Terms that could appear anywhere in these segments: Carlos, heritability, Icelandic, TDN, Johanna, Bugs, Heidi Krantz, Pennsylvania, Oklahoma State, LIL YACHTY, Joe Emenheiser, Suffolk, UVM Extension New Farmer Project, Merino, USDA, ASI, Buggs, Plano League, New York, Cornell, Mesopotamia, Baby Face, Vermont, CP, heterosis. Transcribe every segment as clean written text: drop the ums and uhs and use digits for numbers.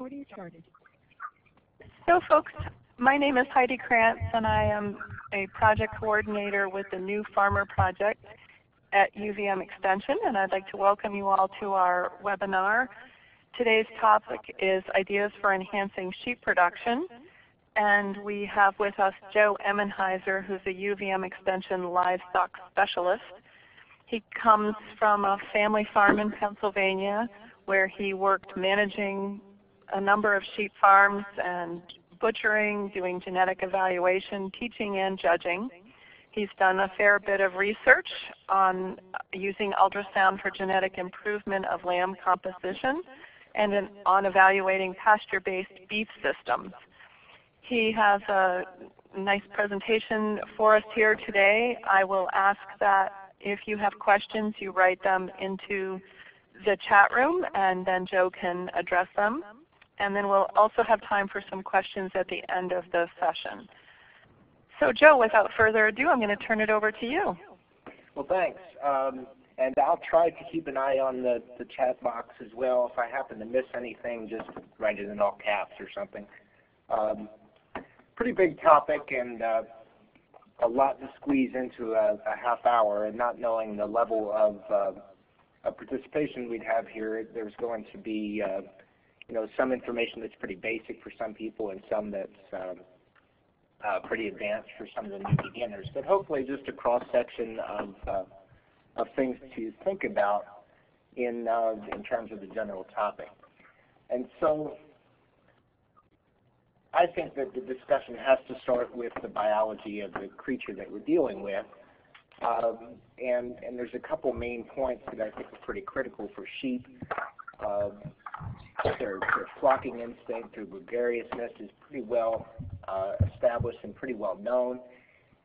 Recording started. Hello folks, my name is Heidi Krantz and I am a project coordinator with the New Farmer Project at UVM Extension, and I'd like to welcome you all to our webinar. Today's topic is Ideas for Enhancing Sheep Production, and we have with us Joe Emenheiser, who's a UVM Extension livestock specialist. He comes from a family farm in Pennsylvania where he worked managing a number of sheep farms and butchering, doing genetic evaluation, teaching and judging. He's done a fair bit of research on using ultrasound for genetic improvement of lamb composition and on evaluating pasture-based beef systems. He has a nice presentation for us here today. I will ask that if you have questions, you write them into the chat room and then Joe can address them. And then we'll also have time for some questions at the end of the session. So Joe, without further ado, I'm going to turn it over to you. Well, thanks. And I'll try to keep an eye on the chat box as well. If I happen to miss anything, just write it in all caps or something. Pretty big topic and a lot to squeeze into a half hour, and not knowing the level of participation we'd have here, there's going to be some information that's pretty basic for some people and some that's pretty advanced for some of the new beginners, but hopefully just a cross-section of things to think about in terms of the general topic. And so I think that the discussion has to start with the biology of the creature that we're dealing with, and there's a couple main points that I think are pretty critical for sheep. Their flocking instinct through gregariousness is pretty well established and pretty well known.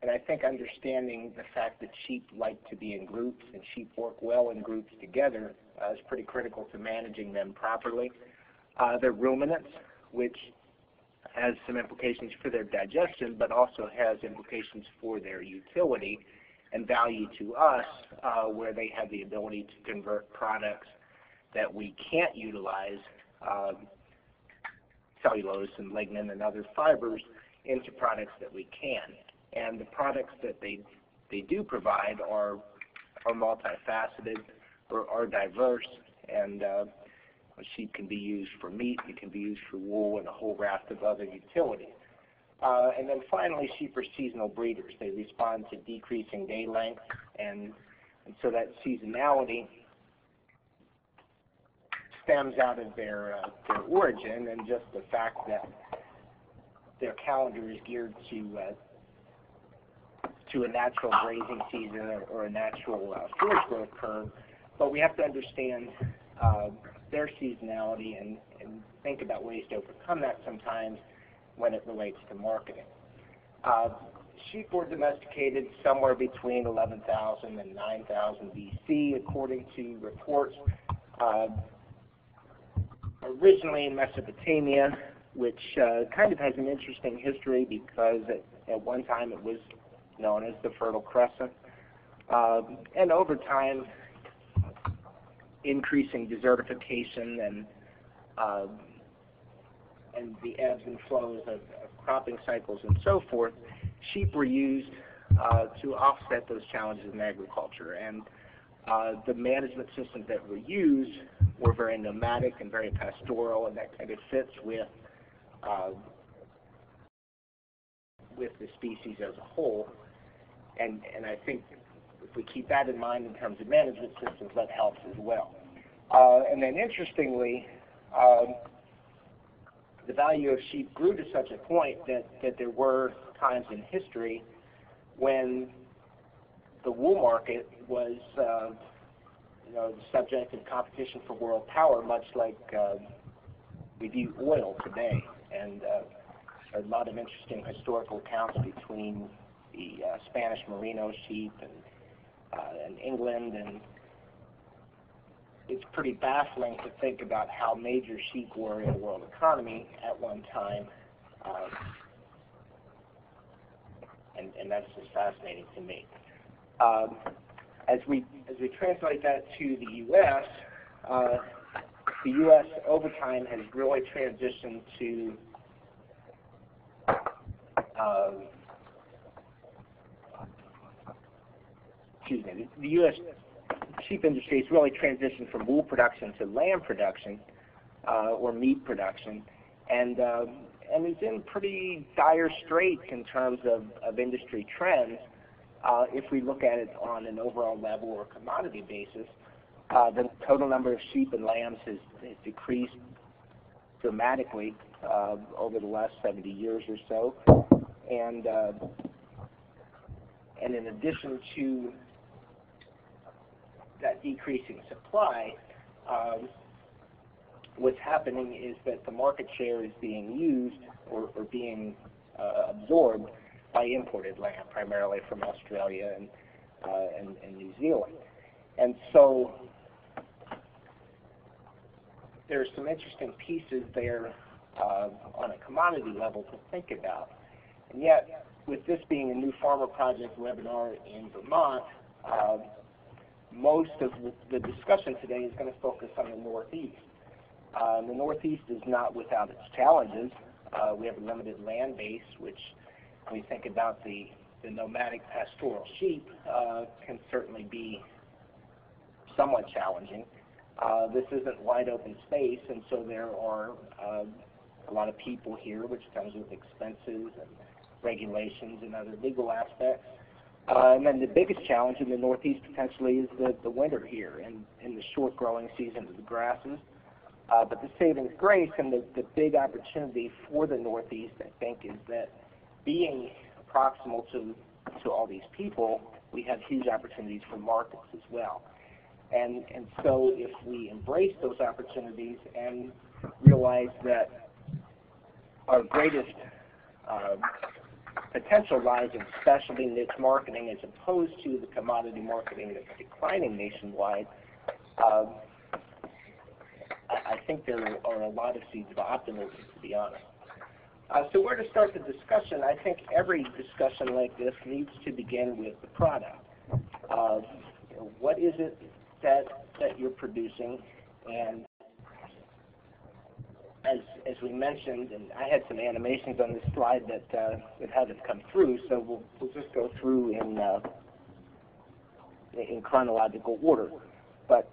And I think understanding the fact that sheep like to be in groups and sheep work well in groups together is pretty critical to managing them properly. They're ruminants, which has some implications for their digestion, but also has implications for their utility and value to us, where they have the ability to convert products that we can't utilize, cellulose and lignin and other fibers, into products that we can. And the products that they do provide are multifaceted or are diverse, and sheep can be used for meat, it can be used for wool, and a whole raft of other utilities. And then finally, sheep are seasonal breeders. They respond to decreasing day length, and so that seasonality stems out of their origin and just the fact that their calendar is geared to a natural grazing season or a natural forage growth curve. But we have to understand their seasonality and think about ways to overcome that sometimes when it relates to marketing. Sheep were domesticated somewhere between 11,000 and 9,000 BC, according to reports. Originally in Mesopotamia, which kind of has an interesting history because at one time it was known as the Fertile Crescent, and over time increasing desertification and the ebbs and flows of cropping cycles and so forth, sheep were used to offset those challenges in agriculture. And the management systems that were used were very nomadic and very pastoral, and that kind of fits with the species as a whole. And I think if we keep that in mind in terms of management systems, that helps as well. And then interestingly, the value of sheep grew to such a point that there were times in history when the wool market was the subject of competition for world power, much like we view oil today. And a lot of interesting historical accounts between the Spanish Merino sheep and England, and it's pretty baffling to think about how major sheep were in the world economy at one time. And that's just fascinating to me. As we translate that to the U.S., the U.S. over time has really transitioned to the U.S. sheep industry has really transitioned from wool production to lamb production or meat production, and it's in pretty dire straits in terms of industry trends. If we look at it on an overall level or commodity basis, the total number of sheep and lambs has decreased dramatically over the last 70 years or so, and in addition to that decreasing supply, what's happening is that the market share is being used or being absorbed by imported lamb, primarily from Australia and New Zealand. And so there are some interesting pieces there on a commodity level to think about. And yet, with this being a New Farmer Project webinar in Vermont, most of the discussion today is going to focus on the Northeast. The Northeast is not without its challenges. We have a limited land base, which when we think about the nomadic pastoral sheep can certainly be somewhat challenging. This isn't wide open space, and so there are a lot of people here, which comes with expenses and regulations and other legal aspects. And then the biggest challenge in the Northeast potentially is the winter here and the short growing season of the grasses. But the saving grace and the big opportunity for the Northeast, I think, is that being proximal to all these people, we have huge opportunities for markets as well. And so if we embrace those opportunities and realize that our greatest potential lies in specialty niche marketing as opposed to the commodity marketing that's declining nationwide, I think there are a lot of seeds of optimism, to be honest. So where to start the discussion? I think every discussion like this needs to begin with the product. What is it that you're producing? And as we mentioned, and I had some animations on this slide that haven't come through, so we'll just go through in chronological order. But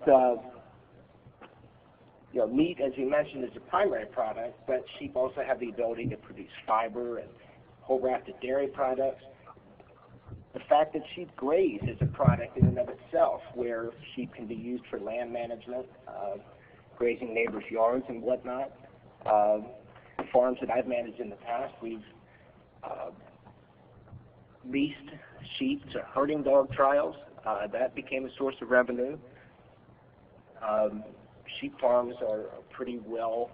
you know, meat, as you mentioned, is a primary product, but sheep also have the ability to produce fiber and a whole raft of dairy products. The fact that sheep graze is a product in and of itself, where sheep can be used for land management, grazing neighbors' yards and whatnot. Farms that I've managed in the past, we've leased sheep to herding dog trials. That became a source of revenue. Sheep farms are pretty well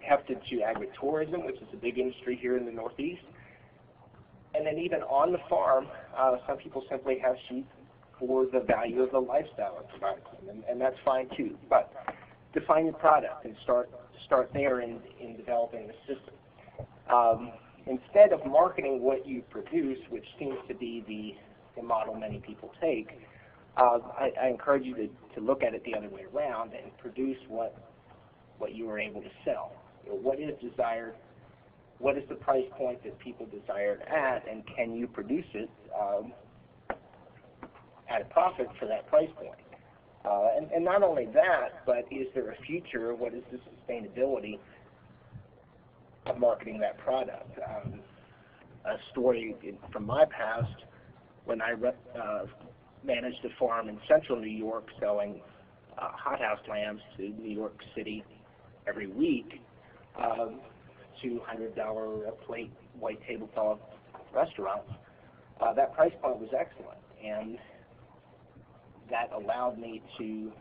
hefted to agritourism, which is a big industry here in the Northeast. And then even on the farm, some people simply have sheep for the value of the lifestyle it provides them, and that's fine too. But define your product and start there in developing the system. Instead of marketing what you produce, which seems to be the model many people take, I encourage you to look at it the other way around and produce what you are able to sell. You know, what is desired? What is the price point that people desire it at, and can you produce it at a profit for that price point? And not only that, but is there a future? What is the sustainability of marketing that product? A story from my past, when I managed a farm in central New York selling hothouse lambs to New York City every week, $200 a plate white tablecloth restaurants, that price point was excellent, and that allowed me to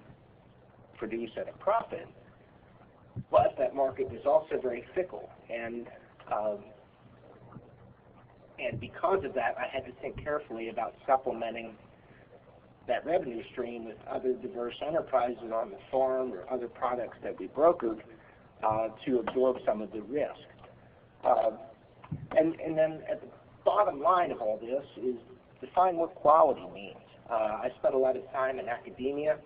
produce at a profit. But that market was also very fickle, and because of that, I had to think carefully about supplementing that revenue stream with other diverse enterprises on the farm or other products that we brokered to absorb some of the risk. And then at the bottom line of all this is define what quality means. I spent a lot of time in academia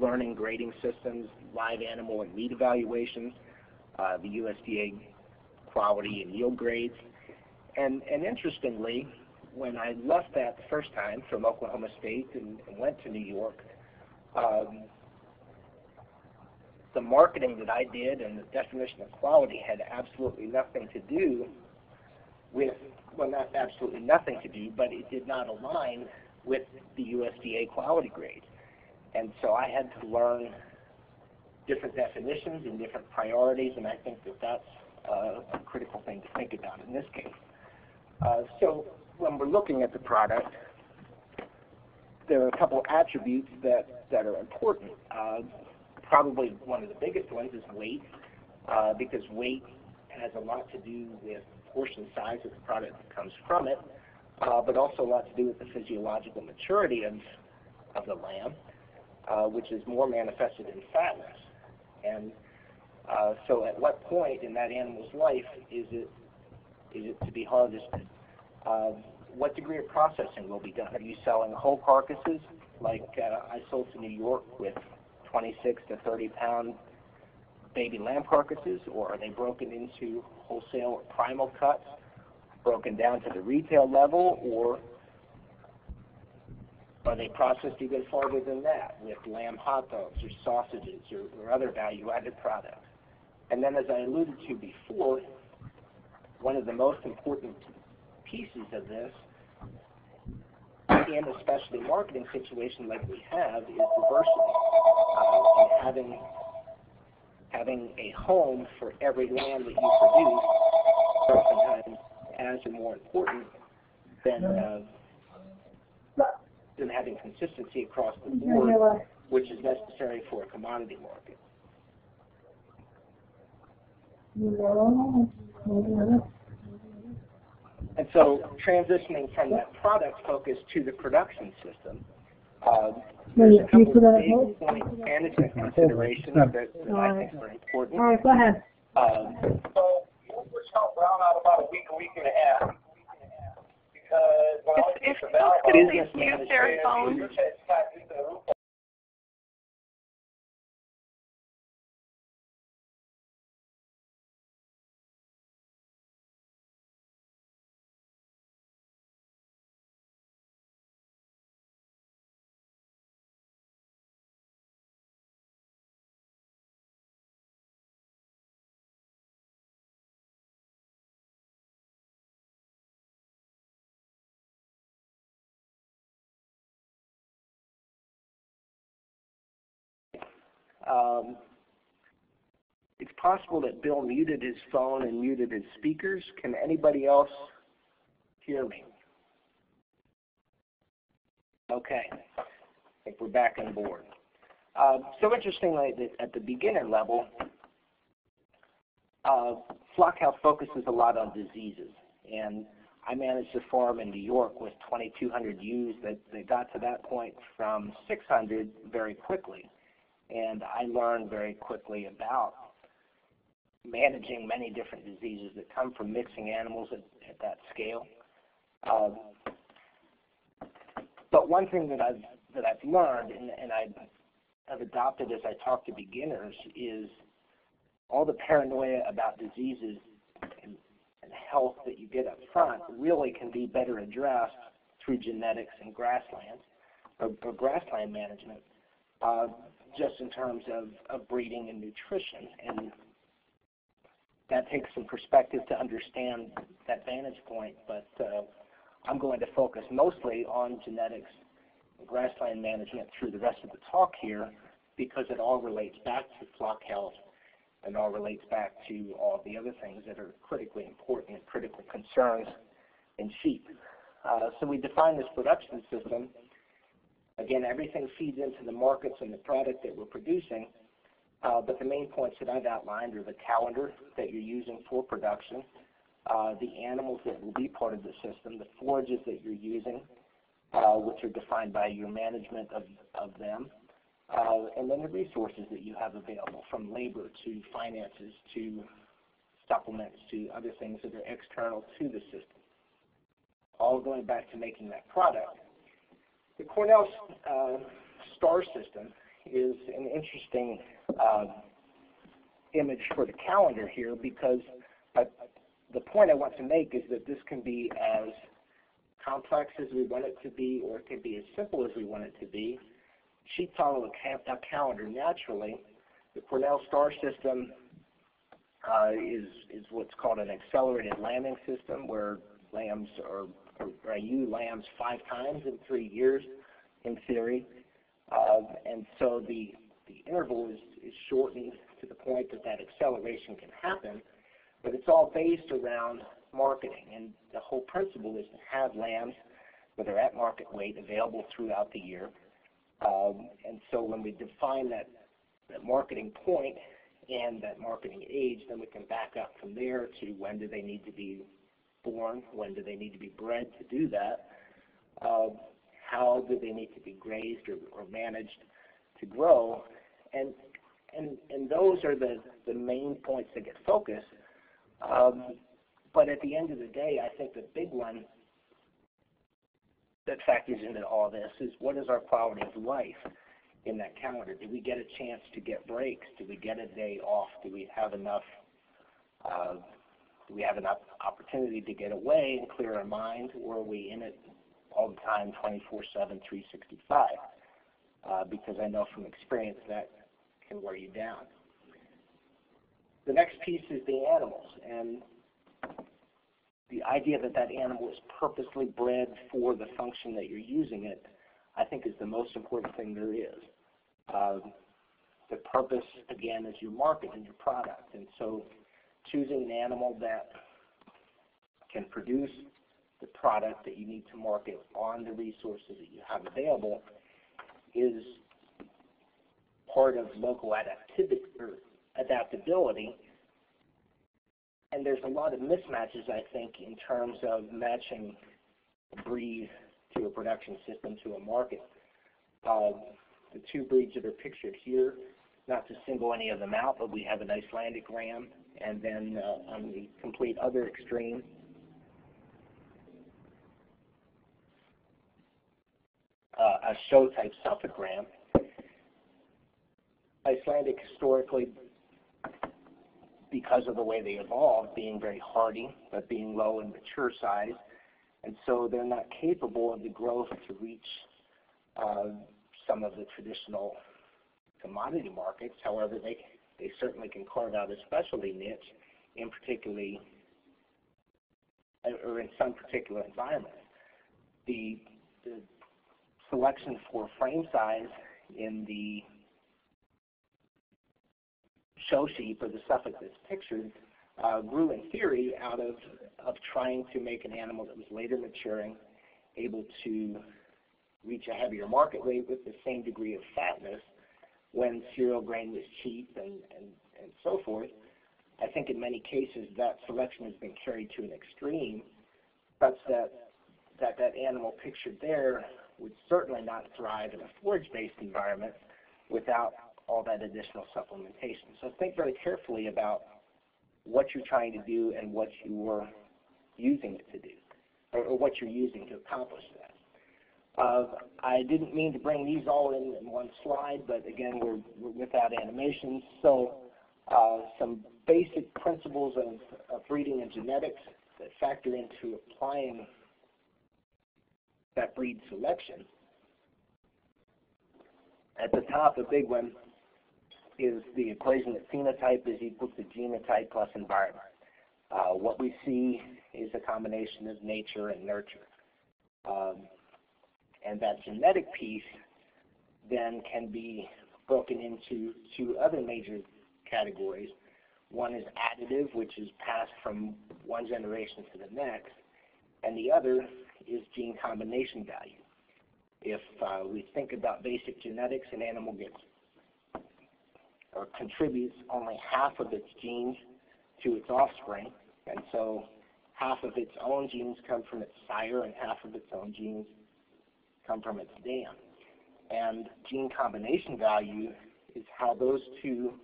learning grading systems, live animal and meat evaluations, the USDA quality and yield grades. And interestingly, when I left that the first time from Oklahoma State and went to New York, the marketing that I did and the definition of quality had absolutely nothing to do with, well, not absolutely nothing to do, but it did not align with the USDA quality grade. And so I had to learn different definitions and different priorities, and I think that that's a critical thing to think about in this case. So when we're looking at the product, there are a couple attributes that are important. Probably one of the biggest ones is weight, because weight has a lot to do with portion size of the product that comes from it, but also a lot to do with the physiological maturity of the lamb, which is more manifested in fatness. And so at what point in that animal's life is it to be harvested? What degree of processing will be done? Are you selling whole carcasses like I sold to New York with 26 to 30-pound baby lamb carcasses, or are they broken into wholesale or primal cuts, broken down to the retail level, or are they processed even farther than that with lamb hot dogs or sausages or other value-added products? And then, as I alluded to before, one of the most important pieces of this in a specialty marketing situation like we have is diversity. And having a home for every lamb that you produce oftentimes as or more important than having consistency across the board, which is necessary for a commodity market. And so transitioning from that product focus to the production system, there's a couple of big point management considerations that I think are important. All right, go ahead. So we're talking out about a week and a half. Because when I was talking about business management, it's possible that Bill muted his phone and muted his speakers. Can anybody else hear me? Okay. I think we're back on board. So interestingly, at the beginner level, flock health focuses a lot on diseases. And I managed a farm in New York with 2,200 ewes that they got to that point from 600 very quickly. And I learned very quickly about managing many different diseases that come from mixing animals at that scale. But one thing that I've learned and I have adopted as I talk to beginners is all the paranoia about diseases and health that you get up front really can be better addressed through genetics and grasslands or grassland management. Just in terms of breeding and nutrition, and that takes some perspective to understand that vantage point, but I'm going to focus mostly on genetics and grassland management through the rest of the talk here, because it all relates back to flock health and all relates back to all the other things that are critically important and critical concerns in sheep. So we define this production system. Again, everything feeds into the markets and the product that we're producing, but the main points that I've outlined are the calendar that you're using for production, the animals that will be part of the system, the forages that you're using, which are defined by your management of them, and then the resources that you have available, from labor to finances to supplements to other things that are external to the system, all going back to making that product. The Cornell star system is an interesting image for the calendar here, because the point I want to make is that this can be as complex as we want it to be, or it can be as simple as we want it to be. She'd follow a calendar naturally. The Cornell star system is what's called an accelerated lambing system, where lambs or you lambs 5 times in 3 years in theory. And so the interval is shortened to the point that that acceleration can happen, but it's all based around marketing. And the whole principle is to have lambs that are at market weight available throughout the year. And so when we define that marketing point and that marketing age, then we can back up from there to when do they need to be born, when do they need to be bred to do that, how do they need to be grazed or managed to grow. And those are the main points that get focused. But at the end of the day, I think the big one that factors into all this is, what is our quality of life in that calendar? Do we get a chance to get breaks? Do we get a day off? Do we have enough? Do we have enough opportunity to get away and clear our mind, or are we in it all the time, 24/7, 365? Because I know from experience that can wear you down. The next piece is the animals, and the idea that that animal is purposely bred for the function that you're using it, I think, is the most important thing there is. The purpose, again, is your market and your product. And so choosing an animal that can produce the product that you need to market on the resources that you have available is part of local adaptability. And there's a lot of mismatches, I think, in terms of matching a breed to a production system to a market. The 2 breeds that are pictured here, not to single any of them out, but we have an Icelandic ram, and then on the complete other extreme, a show-type Suffolk ram. Icelandic historically, because of the way they evolved, being very hardy, but being low in mature size. And so they're not capable of the growth to reach some of the traditional commodity markets. However, they certainly can carve out a specialty niche in particularly, or in some particular environment. The selection for frame size in the show sheep, or the Suffolk that's pictured, grew in theory out of trying to make an animal that was later maturing able to reach a heavier market weight with the same degree of fatness when cereal grain was cheap and so forth. I think in many cases that selection has been carried to an extreme such that animal pictured there would certainly not thrive in a forage-based environment without all that additional supplementation. So think very carefully about what you're trying to do and what you're using it to do, or what you're using to accomplish that. I didn't mean to bring these all in one slide, but again, we're without animations. So some basic principles of breeding and genetics that factor into applying that breed selection. At the top, a big one is the equation that phenotype is equal to genotype plus environment. What we see is a combination of nature and nurture. And that genetic piece then can be broken into 2 other major categories. One is additive, which is passed from one generation to the next, and the other is gene combination value. If we think about basic genetics, an animal gets or contributes only half of its genes to its offspring, and so half of its own genes come from its sire and half of its own genes come from its dam. And gene combination value is how those 2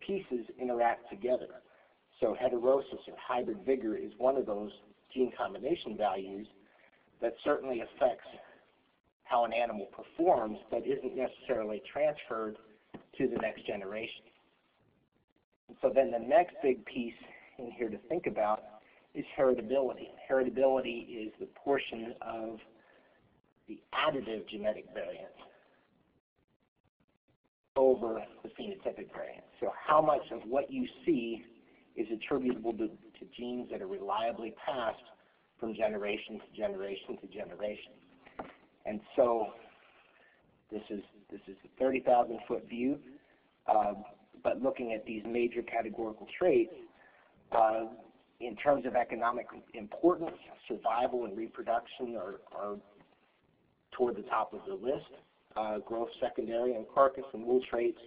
pieces interact together. So heterosis or hybrid vigor is one of those gene combination values that certainly affects how an animal performs, but isn't necessarily transferred to the next generation. And so then the next big piece in here to think about is heritability. Heritability is the portion of the additive genetic variant over the phenotypic variant. So how much of what you see is attributable to genes that are reliably passed from generation to generation to generation. And so this is a 30,000-foot view, but looking at these major categorical traits, in terms of economic importance, survival and reproduction are toward the top of the list. Growth, secondary, and carcass and wool traits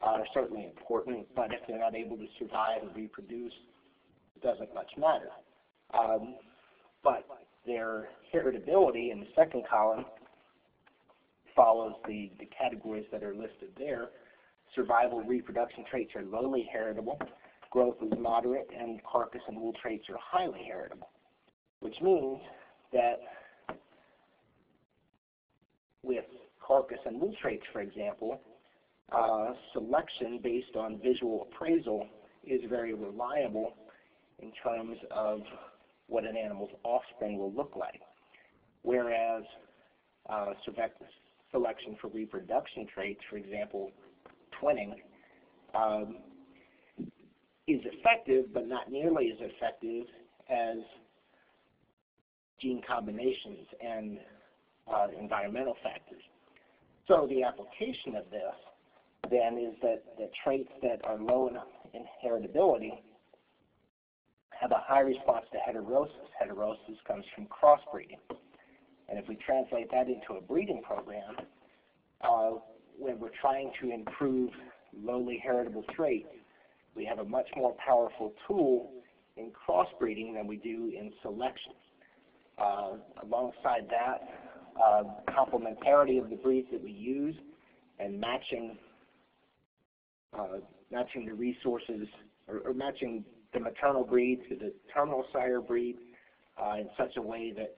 are certainly important, but if they're not able to survive and reproduce, it doesn't much matter. But their heritability in the second column follows the categories that are listed there. Survival reproduction traits are lowly heritable, growth is moderate, and carcass and wool traits are highly heritable, which means that with carcass and wool traits, for example, selection based on visual appraisal is very reliable in terms of what an animal's offspring will look like, whereas selection for reproduction traits, for example, twinning, is effective but not nearly as effective as gene combinations and environmental factors. So the application of this then is that the traits that are low in heritability have a high response to heterosis. Heterosis comes from crossbreeding. And if we translate that into a breeding program, when we're trying to improve lowly heritable traits, we have a much more powerful tool in crossbreeding than we do in selection. Alongside that, complementarity of the breeds that we use and matching the resources or matching the maternal breed to the terminal sire breed in such a way that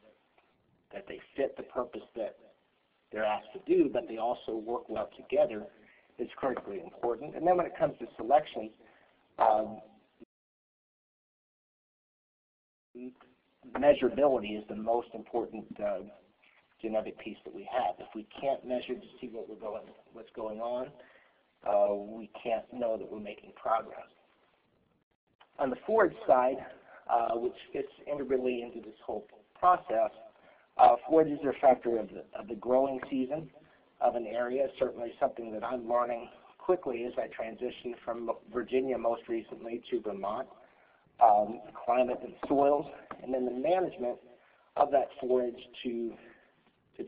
they fit the purpose that they're asked to do, but they also work well together, is critically important. And then when it comes to selection, measurability is the most important genetic piece that we have. If we can't measure to see what's going on, we can't know that we're making progress. On the forage side, which fits integrally into this whole process, forage is a factor of the growing season of an area, certainly something that I'm learning quickly as I transition from Virginia most recently to Vermont, climate and soils, and then the management of that forage to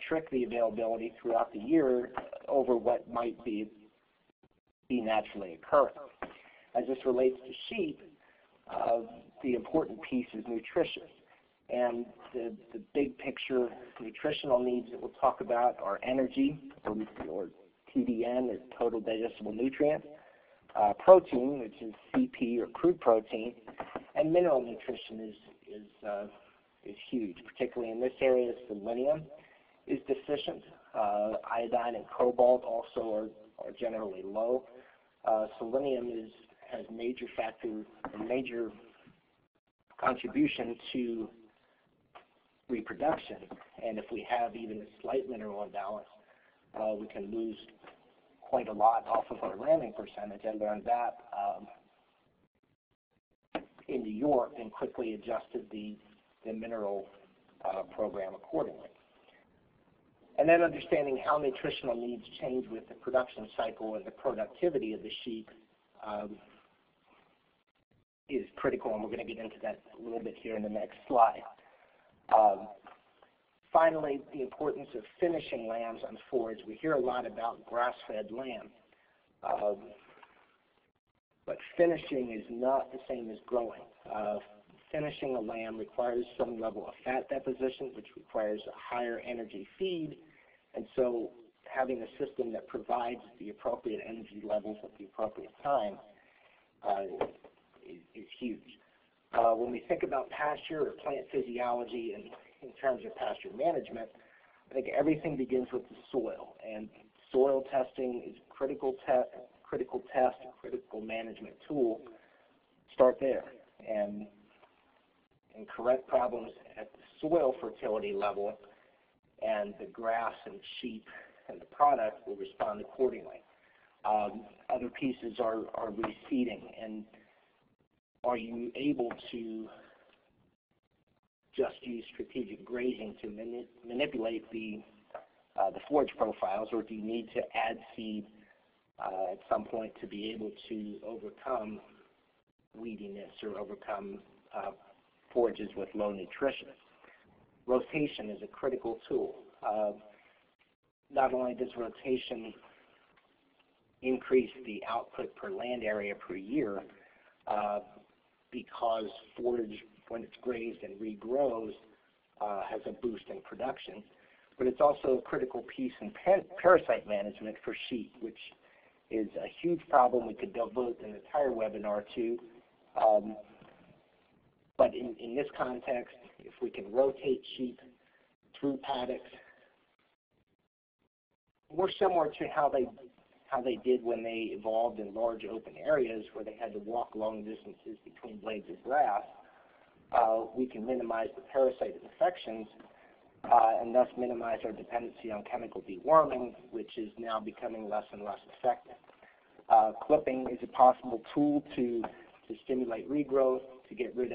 trick the availability throughout the year over what might be naturally occurring. As this relates to sheep, the important piece is nutrition. And the big picture nutritional needs that we'll talk about are energy, or TDN, or total digestible nutrients, protein, which is CP or crude protein, and mineral nutrition is huge. Particularly in this area, selenium is deficient. Iodine and cobalt also are generally low. Selenium has a major contribution to reproduction, and if we have even a slight mineral imbalance, we can lose quite a lot off of our lambing percentage. I learned that in New York and quickly adjusted the mineral program accordingly. And then understanding how nutritional needs change with the production cycle and the productivity of the sheep is critical, and we're going to get into that a little bit here in the next slide. Finally, the importance of finishing lambs on forage. We hear a lot about grass-fed lamb, but finishing is not the same as growing. Finishing a lamb requires some level of fat deposition, which requires a higher energy feed, and so having a system that provides the appropriate energy levels at the appropriate time is huge. When we think about pasture or plant physiology in terms of pasture management, I think everything begins with the soil, and soil testing is a critical management tool. Start there and correct problems at the soil fertility level, and the grass and sheep and the product will respond accordingly. Other pieces are reseeding, and are you able to just use strategic grazing to manipulate the forage profiles, or do you need to add seed at some point to be able to overcome weediness or overcome forages with low nutrition? Rotation is a critical tool. Not only does rotation increase the output per land area per year, because forage, when it's grazed and regrows, has a boost in production, but it's also a critical piece in parasite management for sheep, which is a huge problem we could devote an entire webinar to. But in this context, if we can rotate sheep through paddocks, more similar to how they did when they evolved in large open areas where they had to walk long distances between blades of grass, we can minimize the parasite infections and thus minimize our dependency on chemical deworming, which is now becoming less and less effective. Clipping is a possible tool to stimulate regrowth, to get rid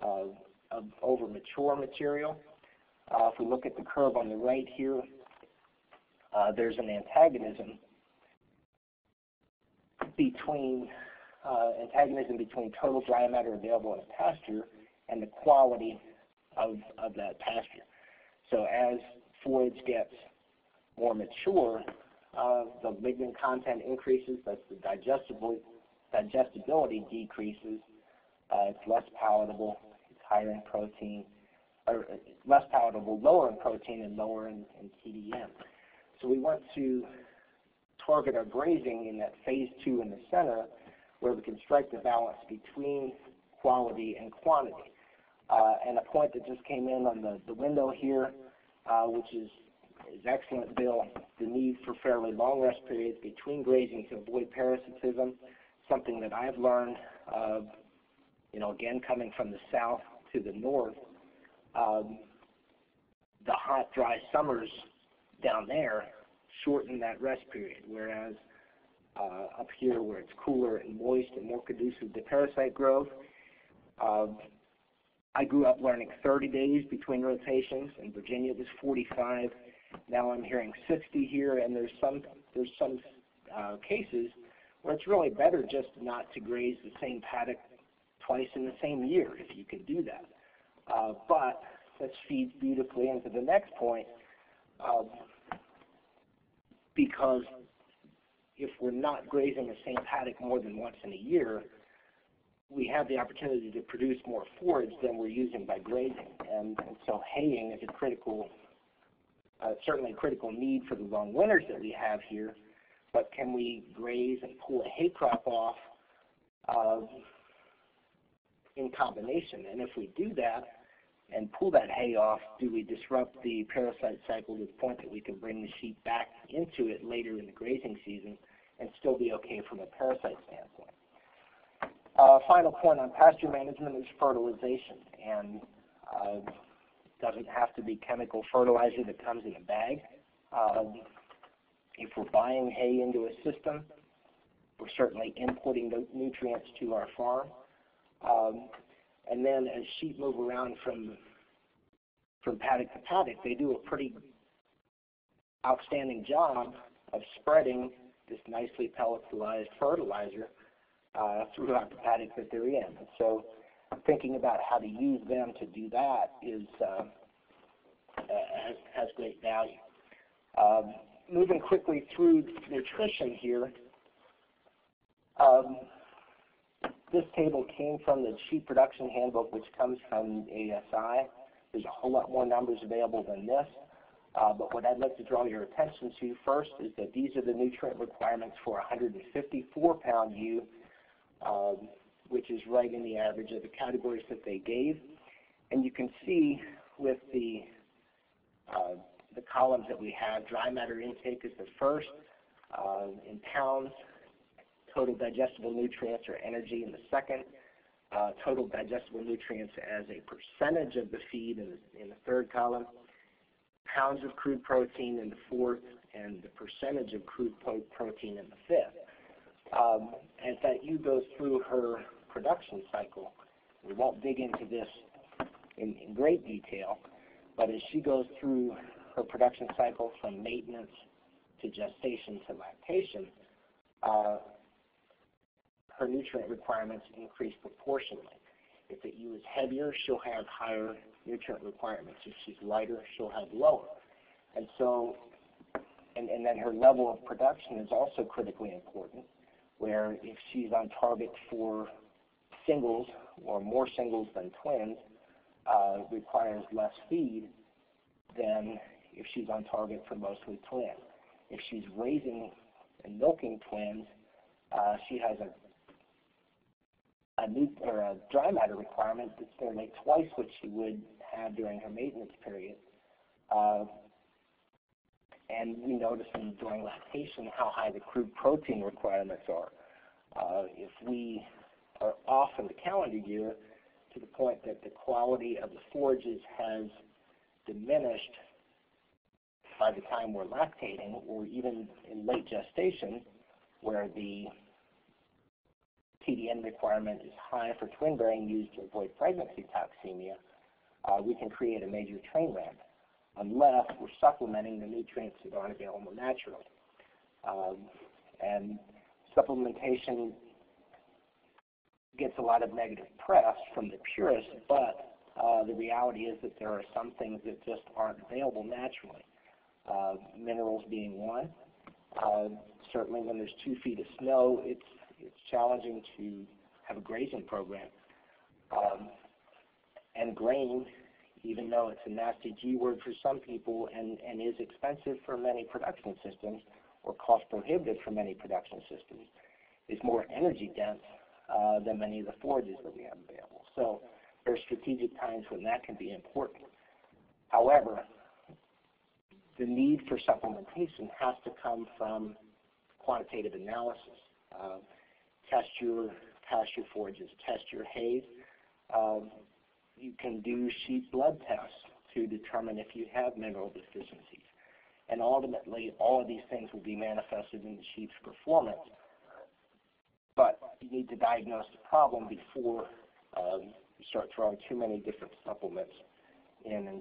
of over-mature material. If we look at the curve on the right here, there's an antagonism between total dry matter available in a pasture and the quality of that pasture. So as forage gets more mature, the lignin content increases, that's the digestibility decreases, it's less palatable, it's higher in protein, or less palatable, lower in protein and lower in TDN. So we want to target our grazing in that phase 2 in the center, where we can strike the balance between quality and quantity. And a point that just came in on the window here, which is excellent, Bill, the need for fairly long rest periods between grazing to avoid parasitism, something that I've learned, again, coming from the south to the north, the hot, dry summers down there shorten that rest period, whereas up here where it's cooler and moist and more conducive to parasite growth, I grew up learning 30 days between rotations. In Virginia it was 45. Now I'm hearing 60 here, and there's some cases where it's really better just not to graze the same paddock twice in the same year if you can do that. But this feeds beautifully into the next point, because if we're not grazing the same paddock more than once in a year, we have the opportunity to produce more forage than we're using by grazing. And so haying is a critical, certainly a critical need for the long winters that we have here, but can we graze and pull a hay crop off in combination? And if we do that and pull that hay off, do we disrupt the parasite cycle to the point that we can bring the sheep back into it later in the grazing season and still be okay from a parasite standpoint? Final point on pasture management is fertilization, and doesn't have to be chemical fertilizer that comes in a bag. If we're buying hay into a system, we're certainly importing those nutrients to our farm. And then as sheep move around from paddock to paddock, they do a pretty outstanding job of spreading this nicely pelletized fertilizer throughout the paddock that they're in. And so thinking about how to use them to do that is has great value. Moving quickly through nutrition here, this table came from the Sheep Production Handbook, which comes from ASI. There's a whole lot more numbers available than this, but what I'd like to draw your attention to first is that these are the nutrient requirements for 154-pound ewe, which is right in the average of the categories that they gave. And you can see with the columns that we have. Dry matter intake is the first in pounds, total digestible nutrients or energy in the second, total digestible nutrients as a percentage of the feed in the third column, pounds of crude protein in the fourth, and the percentage of crude protein in the fifth. As that ewe goes through her production cycle, we won't dig into this in great detail, but as she goes through her production cycle from maintenance to gestation to lactation, her nutrient requirements increase proportionally. If the ewe is heavier, she'll have higher nutrient requirements. If she's lighter, she'll have lower. And so, and then her level of production is also critically important, where if she's on target for singles or more singles than twins, requires less feed than if she's on target for mostly twins. If she's raising and milking twins, she has a dry matter requirement that's nearly twice what she would have during her maintenance period. And we notice during lactation how high the crude protein requirements are. If we are off in the calendar year to the point that the quality of the forages has diminished by the time we're lactating, or even in late gestation where the TDN requirement is high for twin bearing used to avoid pregnancy toxemia, we can create a major train wreck unless we're supplementing the nutrients that aren't available naturally. And supplementation gets a lot of negative press from the purists, but the reality is that there are some things that just aren't available naturally, minerals being one. Certainly when there's 2 feet of snow, it's challenging to have a grazing program. And grain, even though it's a nasty G word for some people and is expensive for many production systems, or cost prohibitive for many production systems, is more energy dense than many of the forages that we have available. So there are strategic times when that can be important. However, the need for supplementation has to come from quantitative analysis. Test your pasture forages, test your hays. You can do sheep blood tests to determine if you have mineral deficiencies. And ultimately, all of these things will be manifested in the sheep's performance. But you need to diagnose the problem before you start throwing too many different supplements in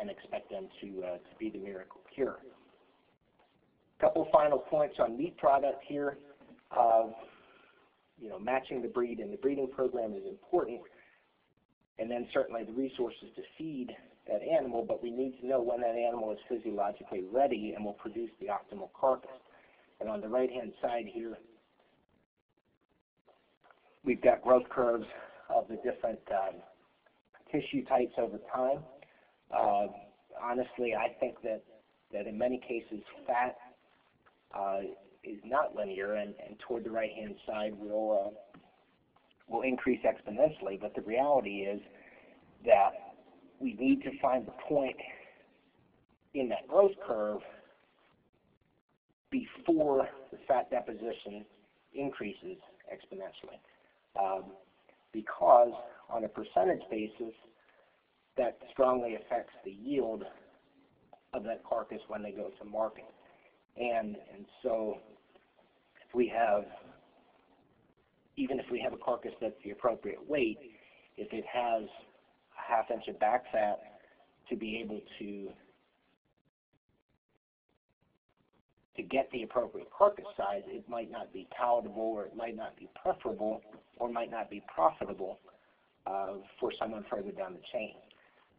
and expect them to be the miracle cure. A couple final points on meat product here. Matching the breed and the breeding program is important, and then certainly the resources to feed that animal, but we need to know when that animal is physiologically ready and will produce the optimal carcass. And on the right-hand side here, we've got growth curves of the different tissue types over time. Honestly, I think that in many cases fat is not linear, and toward the right-hand side will increase exponentially, but the reality is that we need to find the point in that growth curve before the fat deposition increases exponentially, because on a percentage basis that strongly affects the yield of that carcass when they go to market. And so if we have, even if we have a carcass that's the appropriate weight, if it has a half inch of back fat to be able to get the appropriate carcass size, it might not be palatable, or it might not be preferable, or might not be profitable for someone further down the chain.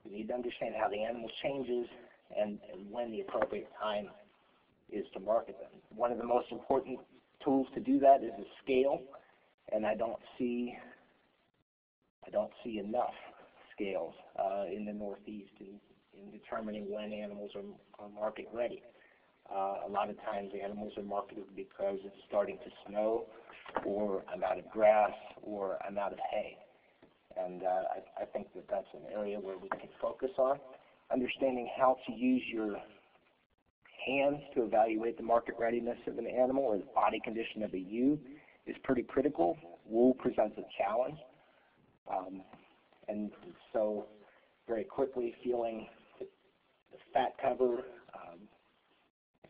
We need to understand how the animal changes and when the appropriate time is to market them. One of the most important tools to do that is a scale, and I don't see enough scales in the Northeast in determining when animals are market ready. A lot of times animals are marketed because it's starting to snow, or I'm out of grass, or I'm out of hay. And I think that's an area where we can focus on. understanding how to use your hands to evaluate the market readiness of an animal or the body condition of a ewe is pretty critical. Wool presents a challenge. And so very quickly feeling the fat cover,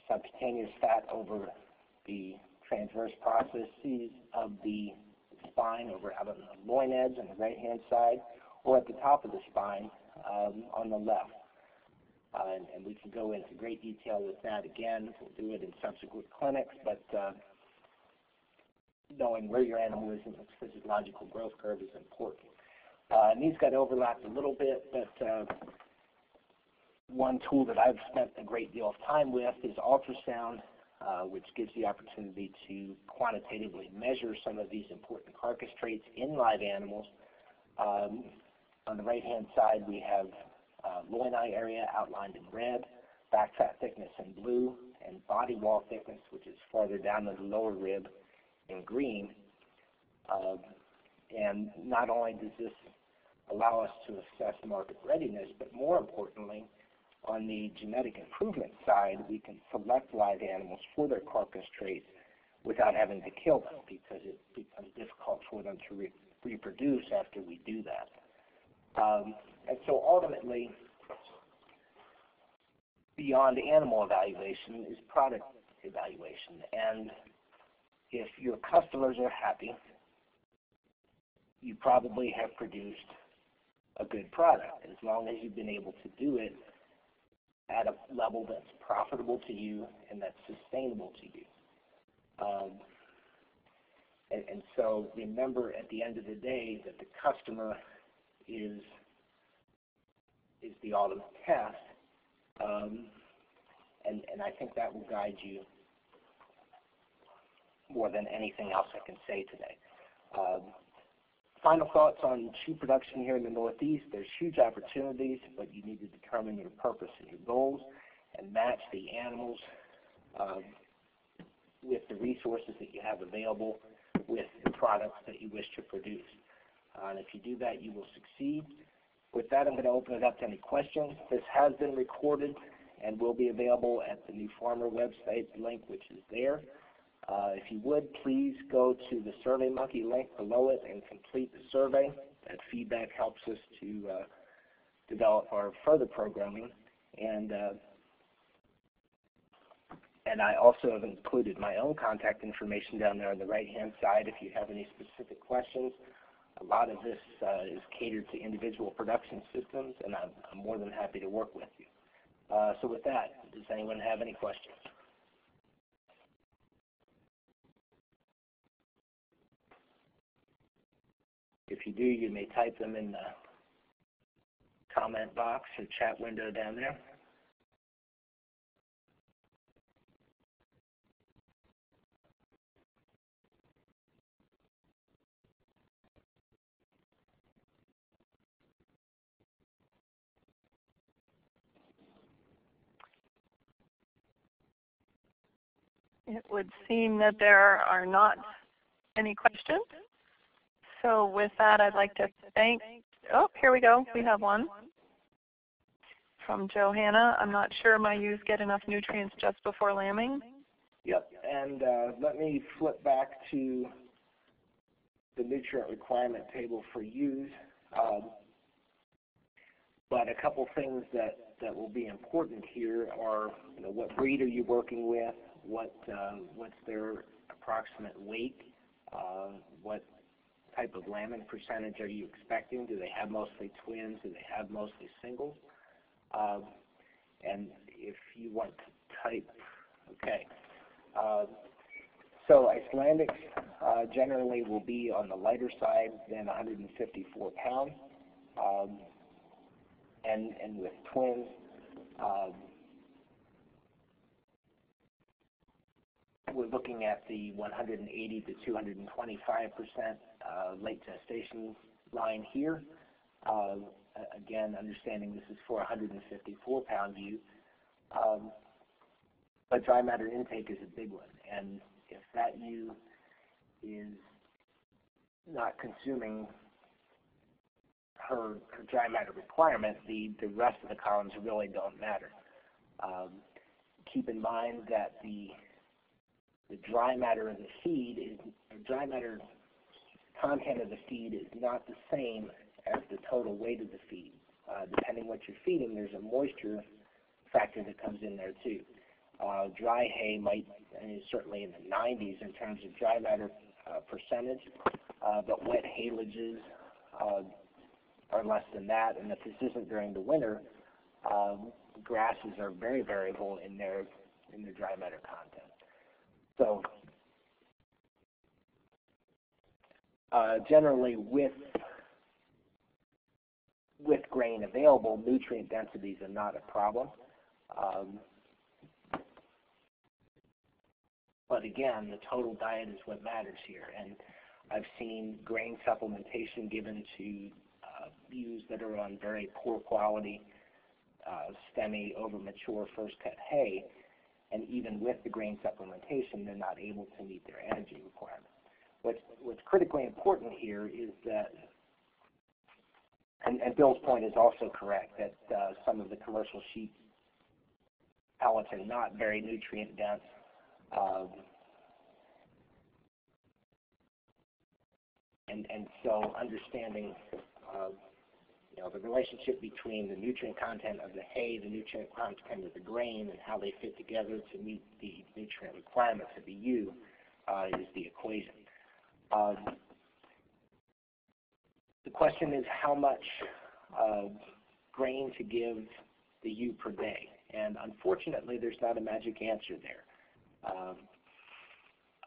subcutaneous fat over the transverse processes of the spine over out on the loin edge on the right-hand side or at the top of the spine on the left. And we can go into great detail with that again. We'll do it in subsequent clinics, but knowing where your animal is in its physiological growth curve is important. And these got overlapped a little bit, but one tool that I've spent a great deal of time with is ultrasound, which gives the opportunity to quantitatively measure some of these important carcass traits in live animals. On the right-hand side, we have loin eye area outlined in red, back fat thickness in blue, and body wall thickness, which is farther down than the lower rib, in green. And not only does this allow us to assess market readiness, but more importantly, on the genetic improvement side, we can select live animals for their carcass traits without having to kill them because it becomes difficult for them to reproduce after we do that. And so ultimately, beyond animal evaluation is product evaluation. And if your customers are happy, you probably have produced a good product as long as you've been able to do it at a level that's profitable to you and that's sustainable to you. And so remember at the end of the day that the customer is the ultimate test, and I think that will guide you more than anything else I can say today. Final thoughts on shoe production here in the Northeast. There's huge opportunities, but you need to determine your purpose and your goals and match the animals with the resources that you have available with the products that you wish to produce. And if you do that, you will succeed. With that, I'm going to open it up to any questions. This has been recorded and will be available at the New Farmer website link, which is there. If you would, please go to the SurveyMonkey link below it and complete the survey. That feedback helps us to develop our further programming. And I also have included my own contact information down there on the right-hand side if you have any specific questions. A lot of this is catered to individual production systems, and I'm more than happy to work with you. So with that, does anyone have any questions? If you do, you may type them in the comment box or chat window down there. It would seem that there are not any questions. So with that, I'd like to thank, oh, here we go. We have one from Johanna. I'm not sure my ewes get enough nutrients just before lambing. Yep, and let me flip back to the nutrient requirement table for ewes. But a couple things that will be important here are, you know, what breed are you working with? What's their approximate weight? What type of lambing percentage are you expecting? Do they have mostly twins? Do they have mostly singles? And if you want to type, okay. So Icelandics generally will be on the lighter side than 154 pounds. And with twins, we're looking at the 180 to 225% late gestation line here. Again, understanding this is for 154 pound ewe. But dry matter intake is a big one. And if that ewe is not consuming her dry matter requirement, the rest of the columns really don't matter. Keep in mind that the dry matter of the feed is, dry matter content of the feed is not the same as the total weight of the feed. Depending what you're feeding, there's a moisture factor that comes in there too. Dry hay might, certainly in the 90s in terms of dry matter percentage, but wet haylages are less than that. And if this isn't during the winter, grasses are very variable in their dry matter content. So generally, with grain available, nutrient densities are not a problem. But again, the total diet is what matters here. And I've seen grain supplementation given to ewes that are on very poor quality, stemmy, over-mature, first-cut hay. And even with the grain supplementation, they're not able to meet their energy requirement. What's critically important here is that, and Bill's point is also correct, that some of the commercial sheep pellets are not very nutrient dense. And so understanding the relationship between the nutrient content of the hay, the nutrient content of the grain, and how they fit together to meet the nutrient requirements of the ewe is the equation. The question is how much grain to give the ewe per day. And unfortunately, there's not a magic answer there.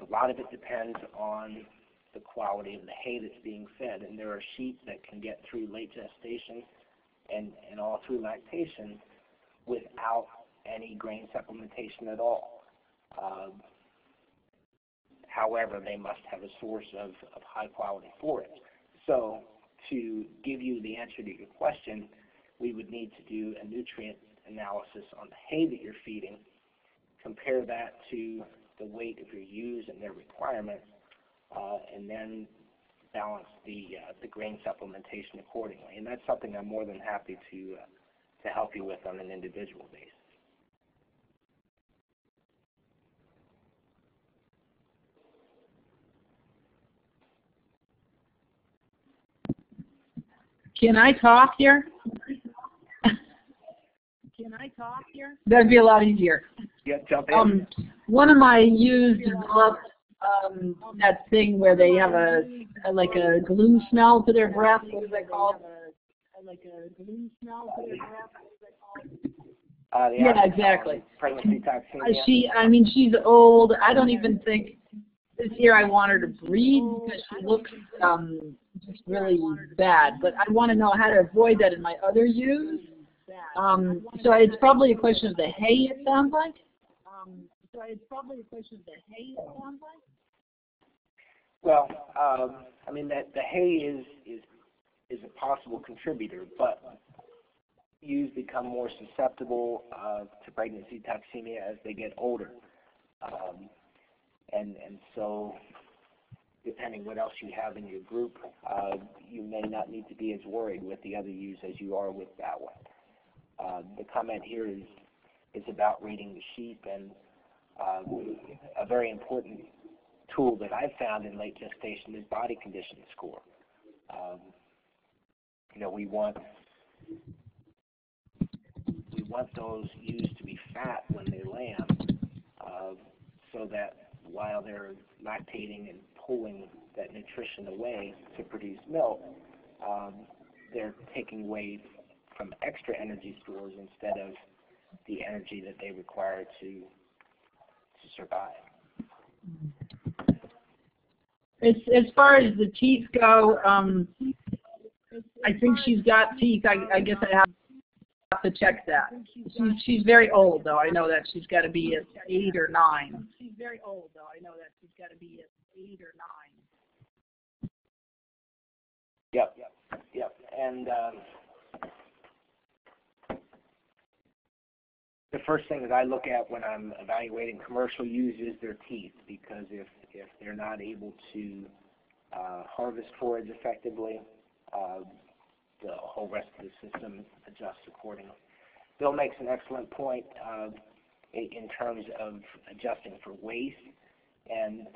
A lot of it depends on the quality of the hay that's being fed, and there are sheep that can get through late gestation and all through lactation without any grain supplementation at all. However, they must have a source of high quality forage. So to give you the answer to your question, we would need to do a nutrient analysis on the hay that you're feeding, compare that to the weight of your ewes and their requirements, and then balance the grain supplementation accordingly. And that's something I'm more than happy to help you with on an individual basis. Can I talk here? Can I talk here? That'd be a lot easier. Yeah, jump in. One of my ewes developed that thing where they have a glue smell to their breath. What is that called? Yeah, exactly. Pregnancy toxicity. She's old. I don't even think this year I want her to breed because she looks just really bad. But I want to know how to avoid that in my other ewes. So it's probably a question of the hay, it sounds like. Well, the hay is a possible contributor, but ewes become more susceptible to pregnancy toxemia as they get older, and so depending what else you have in your group, you may not need to be as worried with the other ewes as you are with that one. The comment here is about reading the sheep, and a very important tool that I've found in late gestation is body condition score. We want those ewes to be fat when they lamb, so that while they're lactating and pulling that nutrition away to produce milk, they're taking away from extra energy stores instead of the energy that they require to survive. As far as the teeth go, I think she's got teeth. I guess I have to check that. She's very old, though. I know that she's got to be at 8 or 9. Yep. And the first thing that I look at when I'm evaluating commercial ewes is their teeth, because if they're not able to harvest forage effectively, the whole rest of the system adjusts accordingly. Bill makes an excellent point in terms of adjusting for waste, and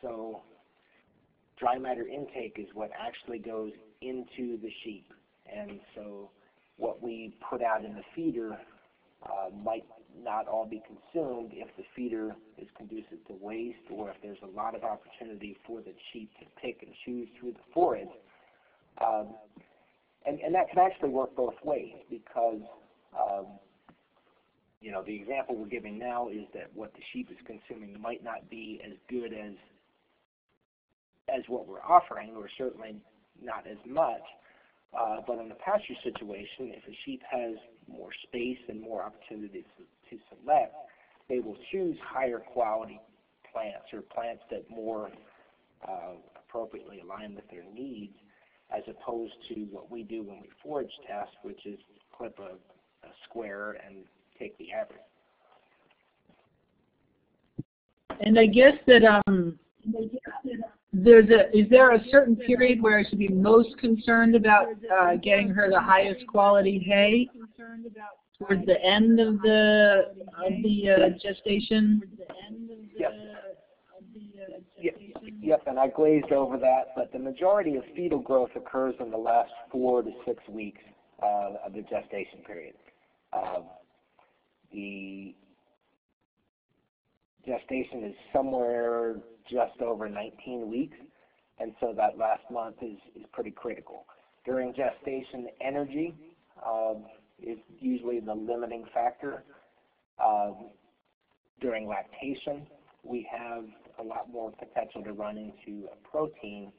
so dry matter intake is what actually goes into the sheep, and so what we put out in the feeder might not all be consumed if the feeder is conducive to waste, or if there's a lot of opportunity for the sheep to pick and choose through the forage. And that can actually work both ways, because you know, the example we're giving now is that what the sheep is consuming might not be as good as what we're offering, or certainly not as much. But in the pasture situation, if a sheep has more space and more opportunities to select, they will choose higher quality plants, or plants that more appropriately align with their needs, as opposed to what we do when we forage test, which is clip a square and take the average. And I guess that is there a certain period where I should be most concerned about getting her the highest quality hay, towards the end of the gestation? Yep, and I glazed over that, but the majority of fetal growth occurs in the last 4 to 6 weeks of the gestation period. The gestation is somewhere just over 19 weeks, and so that last month is pretty critical. During gestation, energy is usually the limiting factor. During lactation, we have a lot more potential to run into a protein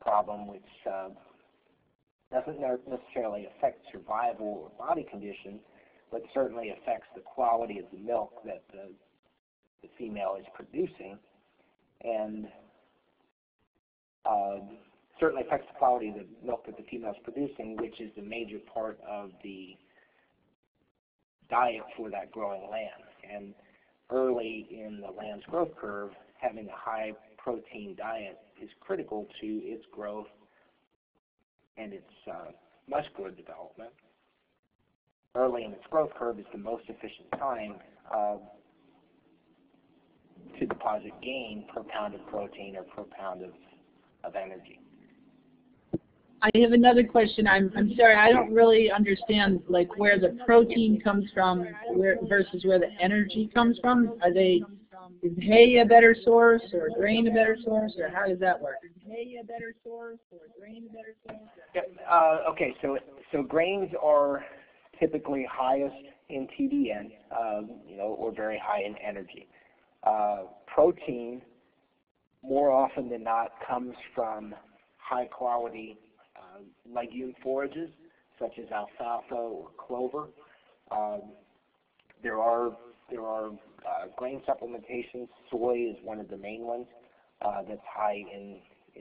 problem, which doesn't necessarily affect survival or body condition, but certainly affects the quality of the milk that the female is producing, and certainly affects the quality of the milk that the female is producing, which is the major part of the diet for that growing lamb. And early in the lamb's growth curve, having a high protein diet is critical to its growth and its muscular development. Early in its growth curve is the most efficient time to deposit gain per pound of protein or per pound of energy. I have another question. I'm sorry, I don't really understand, like, where the protein comes from versus where the energy comes from. Is hay a better source, or grain a better source, or how does that work? Okay, so grains are typically highest in TDN, you know, or very high in energy. Protein, more often than not, comes from high-quality legume forages, such as alfalfa or clover. There are grain supplementations. Soy is one of the main ones that's high in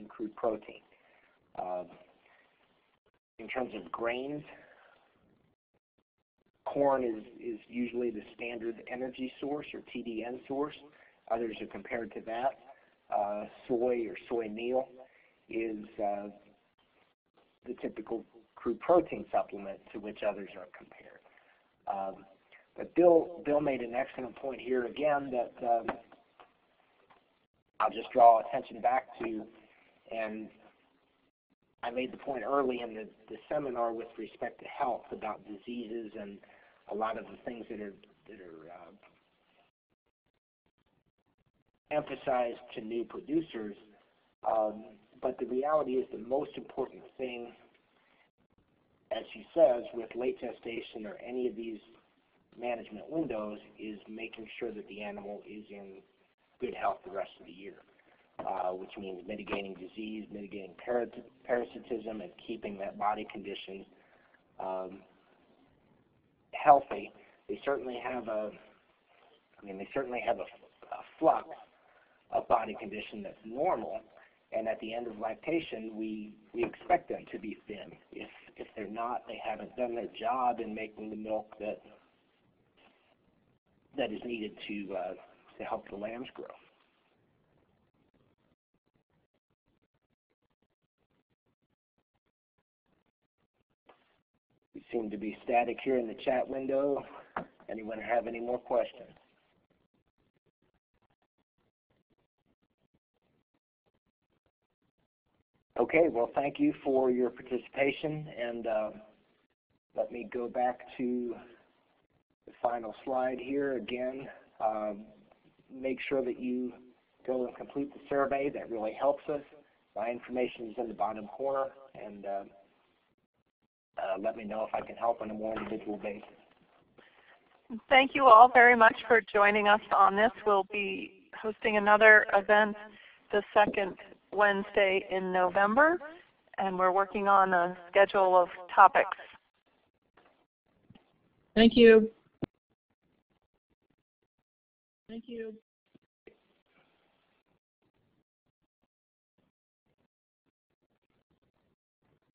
crude protein. In terms of grains, corn is usually the standard energy source, or TDN source. Others are compared to that. Soy or soy meal is the typical crude protein supplement to which others are compared. But Bill made an excellent point here again that I'll just draw attention back to, and I made the point early in the seminar with respect to health about diseases and a lot of the things that are emphasized to new producers. But the reality is the most important thing, as she says, with late gestation or any of these management windows, is making sure that the animal is in good health the rest of the year, which means mitigating disease, mitigating parasitism, and keeping that body condition healthy. They certainly have a flux of body condition that's normal, and at the end of lactation, we expect them to be thin. If they're not, they haven't done their job in making the milk that is needed to help the lambs grow. seem to be static here in the chat window. Anyone have any more questions? Okay, well, thank you for your participation, and let me go back to the final slide here again. Make sure that you go and complete the survey. That really helps us. My information is in the bottom corner, and let me know if I can help on a more individual basis. Thank you all very much for joining us on this. We'll be hosting another event the second Wednesday in November, and we're working on a schedule of topics. Thank you.